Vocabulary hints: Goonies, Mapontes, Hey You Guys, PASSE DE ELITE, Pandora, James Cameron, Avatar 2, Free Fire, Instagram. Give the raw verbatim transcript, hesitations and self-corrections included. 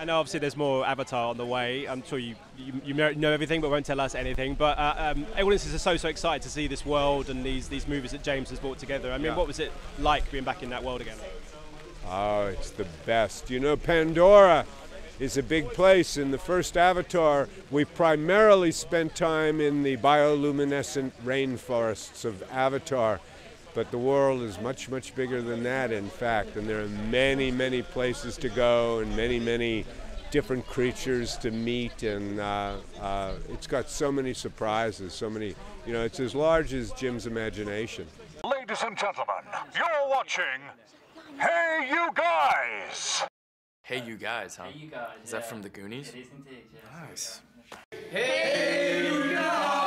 I know obviously there's more Avatar on the way. I'm sure you, you, you know everything, but won't tell us anything. But uh, um, audiences are so, so excited to see this world and these, these movies that James has brought together. I mean, yeah. What was it like being back in that world again? Oh, it's the best. You know, Pandora is a big place. In the first Avatar, we primarily spent time in the bioluminescent rainforests of Avatar. But the world is much, much bigger than that, in fact, and there are many, many places to go and many, many different creatures to meet, and uh, uh, it's got so many surprises, so many, you know, it's as large as Jim's imagination. Ladies and gentlemen, you're watching Hey You Guys! Hey You Guys, huh? Hey you guys, is that yeah. from the Goonies? It is indeed, yeah. Nice. Hey You Guys!